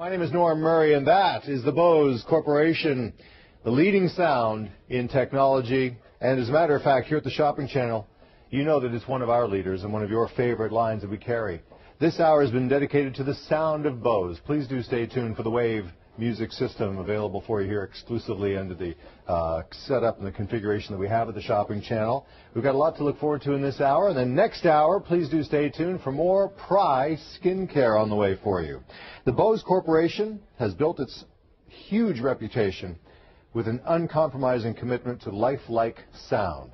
My name is Norm Murray, and that is the Bose Corporation, the leading sound in technology. And as a matter of fact, here at the Shopping Channel, you know that it's one of our leaders and one of your favorite lines that we carry. This hour has been dedicated to the sound of Bose. Please do stay tuned for the Wave Music System, available for you here exclusively under the setup and the configuration that we have at the Shopping Channel. We've got a lot to look forward to in this hour. And then next hour, please do stay tuned for more Pry skincare on the way for you. The Bose Corporation has built its huge reputation with an uncompromising commitment to lifelike sound.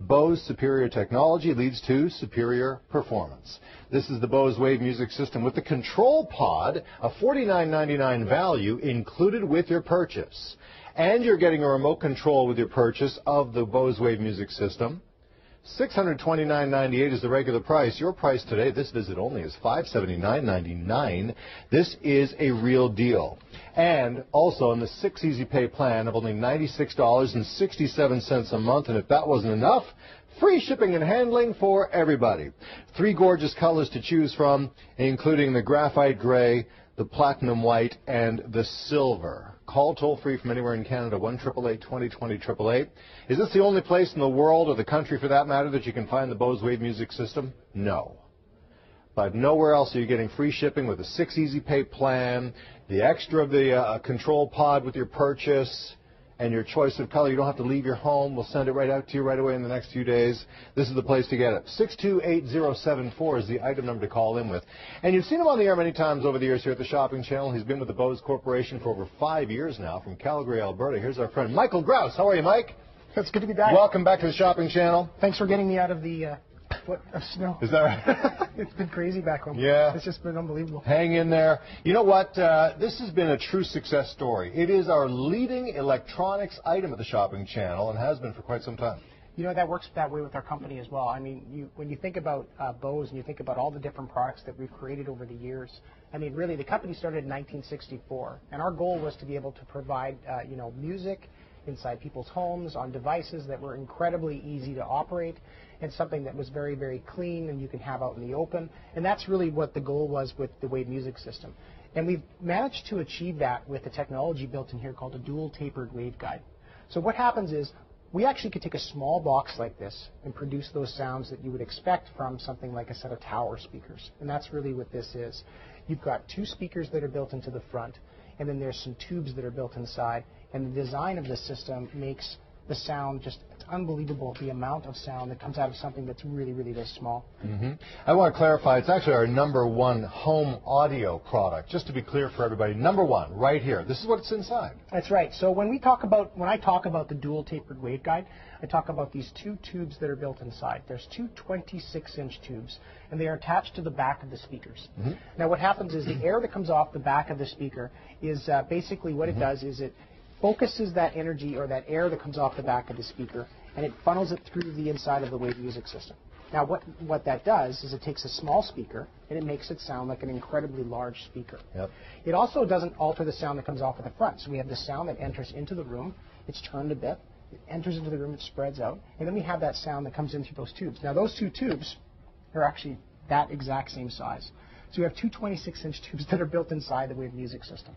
Bose superior technology leads to superior performance. This is the Bose Wave Music System with the control pod, a $49.99 value included with your purchase. And you're getting a remote control with your purchase of the Bose Wave Music System. $629.98 is the regular price. Your price today, this visit only, is $579.99. This is a real deal. And also on the 6 Easy Pay plan of only $96.67 a month. And if that wasn't enough, free shipping and handling for everybody. 3 gorgeous colors to choose from, including the graphite gray, the platinum white, and the silver. Call toll-free from anywhere in Canada, 1-888-2020-888. Is this the only place in the world, or the country for that matter, that you can find the Bose Wave Music System? No. But nowhere else are you getting free shipping with a 6 Easy Pay plan, the extra of the control pod with your purchase, and your choice of color. You don't have to leave your home. We'll send it right out to you right away in the next few days. This is the place to get it. 628074 is the item number to call in with. And you've seen him on the air many times over the years here at the Shopping Channel. He's been with the Bose Corporation for over 5 years now, from Calgary, Alberta. Here's our friend Michael Grouse. How are you, Mike? It's good to be back. Welcome back to the Shopping Channel. Thanks for getting me out of the foot of snow. Is that right? It's been crazy back home. Yeah. It's just been unbelievable. Hang in there. You know what? This has been a true success story. It is our leading electronics item at the Shopping Channel and has been for quite some time. You know, that works that way with our company as well. I mean, when you think about Bose and you think about all the different products that we've created over the years, I mean, really, the company started in 1964, and our goal was to be able to provide, you know, music inside people's homes, on devices that were incredibly easy to operate, and something that was very, very clean and you can have out in the open. And that's really what the goal was with the Wave Music System. And we've managed to achieve that with a technology built in here called a dual tapered waveguide. So what happens is we actually could take a small box like this and produce those sounds that you would expect from something like a set of tower speakers. And that's really what this is. You've got 2 speakers that are built into the front, and then there's some tubes that are built inside. And the design of this system makes the sound just, it's unbelievable, the amount of sound that comes out of something that's really, really this small. I want to clarify, it's actually our #1 home audio product, just to be clear for everybody. #1, right here. This is what's inside. That's right. So when I talk about the dual tapered waveguide, I talk about these 2 tubes that are built inside. There's 2 26-inch tubes, and they are attached to the back of the speakers. Now what happens is the air that comes off the back of the speaker is basically what it does is it focuses that energy or that air that comes off the back of the speaker, and it funnels it through the inside of the Wave Music System. Now what that does is it takes a small speaker and it makes it sound like an incredibly large speaker. It also doesn't alter the sound that comes off of the front. So we have the sound that enters into the room, it's turned a bit, it enters into the room, it spreads out, and then we have that sound that comes in through those tubes. Now those 2 tubes are actually that exact same size. So you have 2 26-inch tubes that are built inside the Wave Music System.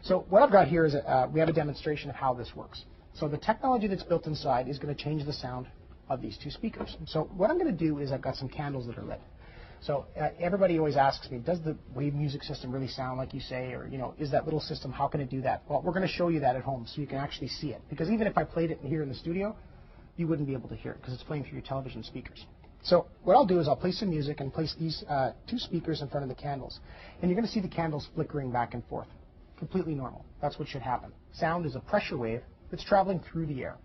So what I've got here is we have a demonstration of how this works. So the technology that's built inside is going to change the sound of these 2 speakers. So what I'm going to do is I've got some candles that are lit. So everybody always asks me, does the Wave Music System really sound like you say? Or, you know, is that little system, how can it do that? Well, we're going to show you that at home so you can actually see it. Because even if I played it here in the studio, you wouldn't be able to hear it because it's playing through your television speakers. So what I'll do is I'll play some music and place these 2 speakers in front of the candles. And you're going to see the candles flickering back and forth. Completely normal. That's what should happen. Sound is a pressure wave that's traveling through the air.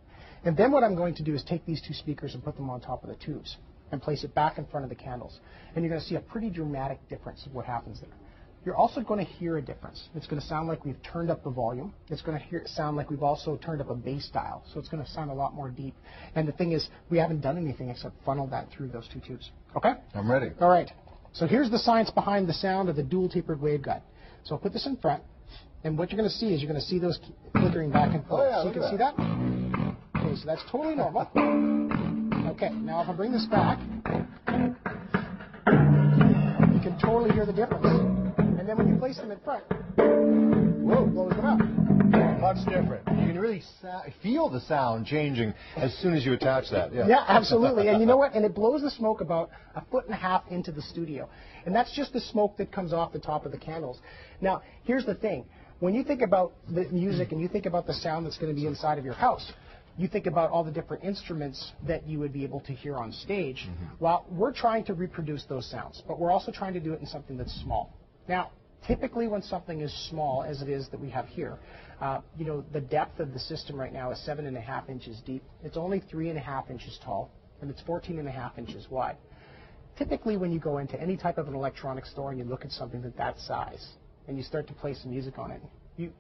And then what I'm going to do is take these 2 speakers and put them on top of the tubes and place it back in front of the candles. And you're going to see a pretty dramatic difference of what happens there. You're also going to hear a difference. It's going to sound like we've turned up the volume. It's going to sound like we've also turned up a bass dial. So it's going to sound a lot more deep. And the thing is, we haven't done anything except funnel that through those 2 tubes. Okay? I'm ready. All right. So here's the science behind the sound of the dual tapered waveguide. So I'll put this in front. And what you're going to see is you're going to see those flickering back and forth. Oh, yeah, so you can see that? Okay, so that's totally normal. Okay, now if I bring this back, you can totally hear the difference. and then when you place them in front, whoa, blows them up. Much different. You can really feel the sound changing as soon as you attach that. Yeah, yeah, absolutely. And you know what? And it blows the smoke about 1.5 feet into the studio. And that's just the smoke that comes off the top of the candles. Now, here's the thing. When you think about the music and you think about the sound that's going to be inside of your house, you think about all the different instruments that you would be able to hear on stage. Mm-hmm. Well, we're trying to reproduce those sounds, but we're also trying to do it in something that's small. Now, typically when something is small, as it is that we have here, you know, the depth of the system right now is 7.5 inches deep. It's only 3.5 inches tall, and it's 14.5 inches wide. Typically when you go into any type of an electronic store and you look at something that size, and you start to play some music on it,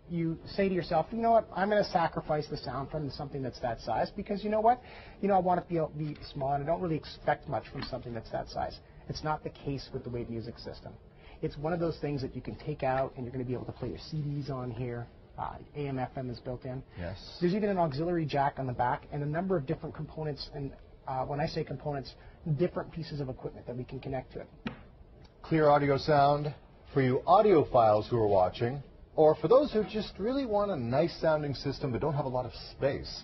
you say to yourself, you know what, I'm going to sacrifice the sound from something that's that size because, you know what, you know, I want it to be small and I don't really expect much from something that's that size. It's not the case with the Wave Music System. It's one of those things that you can take out and you're going to be able to play your CDs on here. AM, FM is built in. Yes. There's even an auxiliary jack on the back and a number of different components, and when I say components, different pieces of equipment that we can connect to it. Clear audio sound for you audiophiles who are watching, or for those who just really want a nice-sounding system but don't have a lot of space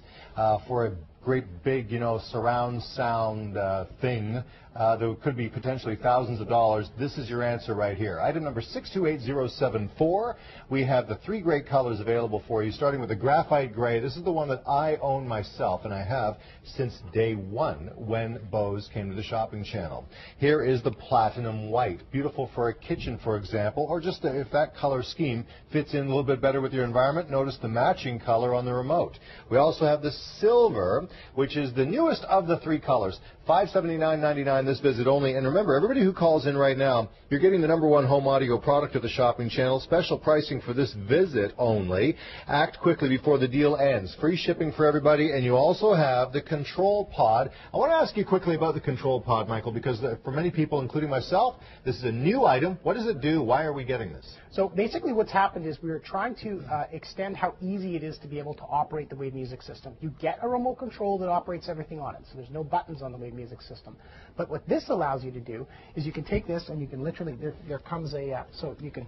for a great big, you know, surround sound thing that could be potentially thousands of dollars, this is your answer right here. Item number 628074. We have the three great colors available for you, starting with the graphite gray. This is the one that I own myself, and I have since day one when Bose came to the Shopping Channel. Here is the platinum white, beautiful for a kitchen, for example, or just if that color scheme fits in a little bit better with your environment. Notice the matching color on the remote. We also have the silver, which is the newest of the three colors. $579.99 this visit only. And remember, everybody who calls in right now, you're getting the #1 home audio product of the Shopping Channel. Special pricing for this visit only. Act quickly before the deal ends. Free shipping for everybody, and you also have the control pod. I want to ask you quickly about the control pod, Michael, because for many people, including myself, this is a new item. What does it do? Why are we getting this? So basically what's happened is we were trying to extend how easy it is to be able to operate the Wave Music System. You get a remote control that operates everything on it, so there's no buttons on the Wave Music System. But what this allows you to do is you can take this and you can literally, there comes a, so you can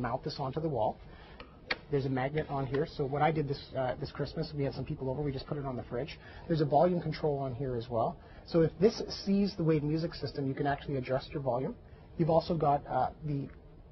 mount this onto the wall. There's a magnet on here. So when I did this this Christmas, we had some people over, we just put it on the fridge. There's a volume control on here as well. So if this sees the Wave Music System, you can actually adjust your volume. You've also got the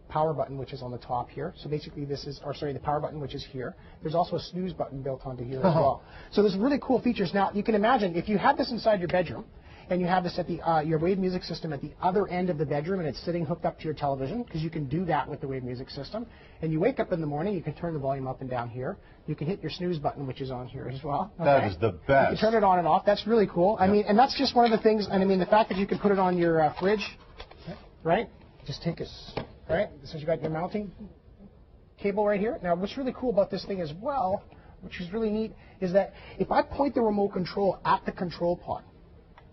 power button, which is on the top here. So basically this is, or sorry, the power button, which is here. There's also a snooze button built onto here as well. So there's really cool features. Now, you can imagine, if you had this inside your bedroom, and you have this at the, your Wave Music System at the other end of the bedroom, and it's sitting hooked up to your television, because you can do that with the Wave Music System, and you wake up in the morning, you can turn the volume up and down here. You can hit your snooze button, which is on here as well. Okay. That is the best. You can turn it on and off. That's really cool. Yep. I mean, and that's just one of the things, and I mean, the fact that you can put it on your fridge, right? Just take a... Right, so you got your mounting cable right here. Now, what's really cool about this thing as well, which is really neat, is that if I point the remote control at the control pod,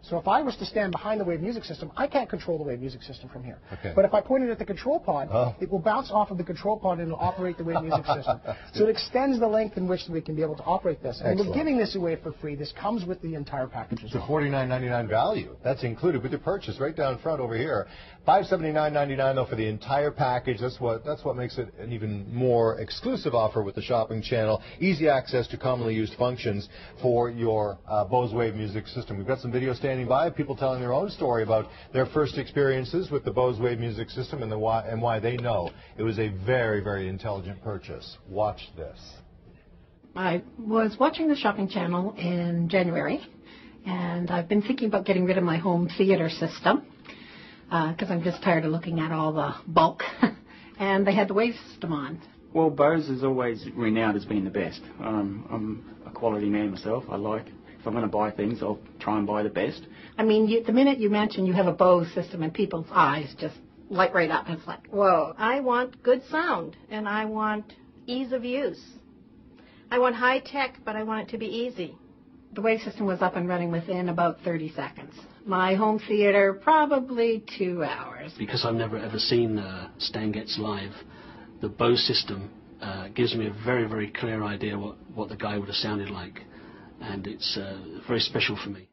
so if I was to stand behind the Wave Music System, I can't control the Wave Music System from here. Okay. But if I point it at the control pod, it will bounce off of the control pod and it'll operate the Wave Music System. So it extends the length in which we can be able to operate this. And we're giving this away for free. This comes with the entire package. It's a $49.99 value. That's included with your purchase right down front over here. $579.99 though for the entire package. That's what makes it an even more exclusive offer with the Shopping Channel. Easy access to commonly used functions for your Bose Wave Music System. We've got some video standing by, people telling their own story about their first experiences with the Bose Wave Music System and why they know it was a very, very intelligent purchase. Watch this. I was watching the Shopping Channel in January, and I've been thinking about getting rid of my home theater system because I'm just tired of looking at all the bulk. And they had the Wave System on. Well, Bose is always renowned as being the best. I'm a quality man myself. If I'm going to buy things, I'll try and buy the best. I mean, the minute you mention you have a Bose system and people's eyes just light right up, and it's like, whoa. I want good sound, and I want ease of use. I want high tech, but I want it to be easy. The Wave System was up and running within about 30 seconds. My home theater, probably 2 hours. Because I've never, ever seen Stan Getz live, the Bose system gives me a very, very clear idea what the guy would have sounded like. And it's very special for me.